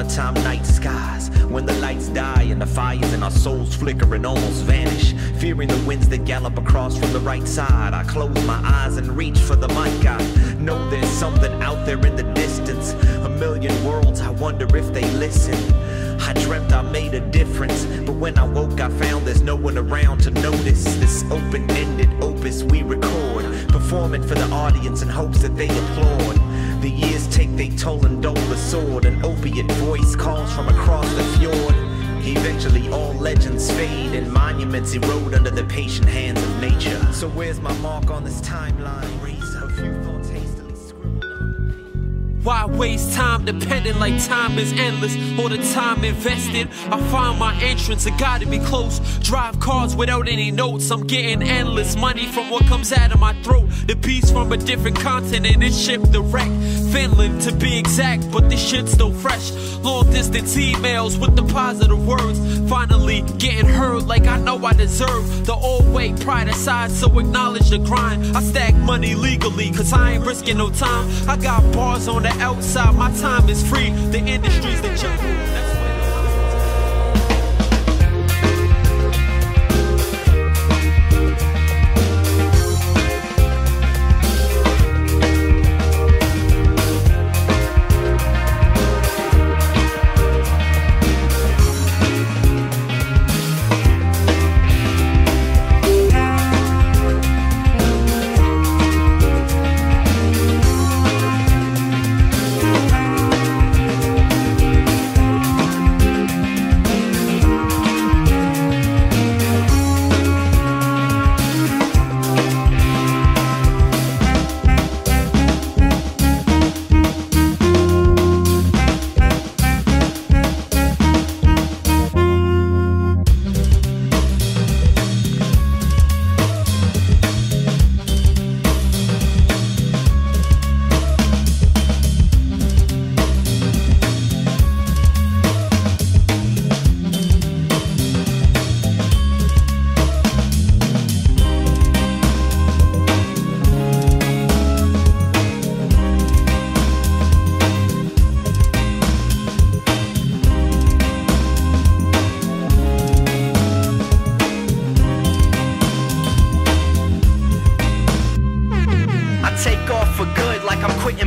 summertime night skies, when the lights die and the fires in our souls flicker and almost vanish, fearing the winds that gallop across from the right side. I close my eyes and reach for the mic. I know there's something out there in the distance, a million worlds, I wonder if they listen. I dreamt I made a difference, but when I woke I found there's no one around to notice this open-ended opus we record, performing for the audience in hopes that they applaud. The years take their toll and dole the sword. An opiate voice calls from across the fjord. Eventually all legends fade and monuments erode under the patient hands of nature. So where's my mark on this timeline? Raise a few thoughts hastily scribbled on the page. Why waste time dependent like time is endless? All the time invested, I find my entrance, I gotta be close. Drive cars without any notes, I'm getting endless money from what comes out of my throat. The beast from a different continent is shipped direct, Finland to be exact, but this shit's still fresh. Long distance emails with the positive words, finally getting heard like I know I deserve. The old way, pride aside, so acknowledge the grind. I stack money legally, cause I ain't risking no time. I got bars on the outside, my time is free. The industry's the jungle. That's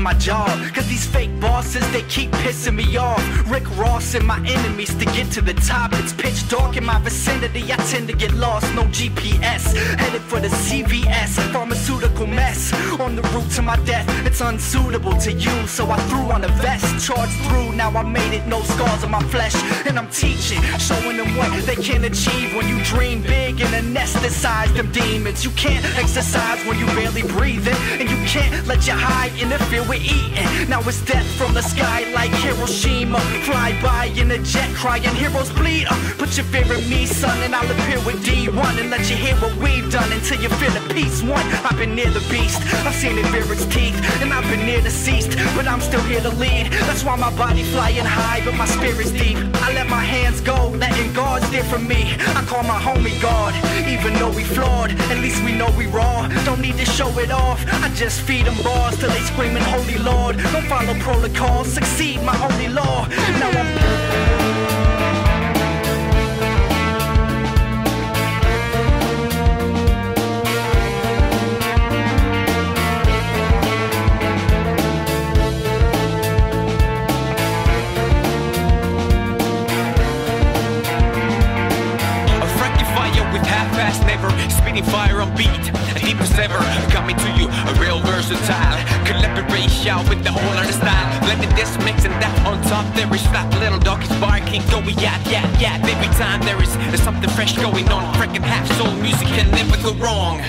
my job, cause these fake bosses, they keep pissing me off. Rick Ross and my enemies to get to the top. It's pitch dark in my vicinity, I tend to get lost. No GPS, headed for the CVS. Pharmaceutical mess, on the route to my death. It's unsuitable to use, so I threw on a vest. Charged through, now I made it, no scars on my flesh. And I'm teaching, showing them what they can achieve when you dream big and anesthetize them demons. You can't exercise when you barely breathing, and you can't let your high interfere with eating. Now it's death from the sky like Hiroshima. Fly by in a jet crying, heroes bleed. Put your fear in me, son, and I'll appear with D1 and let you hear what we've done until you feel the peace one. I've been near the beast, I've seen it rear its teeth, and I've been near deceased, but I'm still here to lead. That's why my body flying high, but my spirit's deep. I let my hands go, letting God's there for me. I call my homie God, even though we flawed, at least we know we raw. Don't need to show it off, I just feed them bars till they screaming holy Lord. Don't follow protocol, succeed my holy law. Now I'm fire on beat, deep as ever, coming to you, a real versatile collaboration with the whole other style. Blended this mix and that on top, there is that little dog is barking, going yeah, yeah, yeah. Every time there is something fresh going on, freaking half soul music can never go wrong.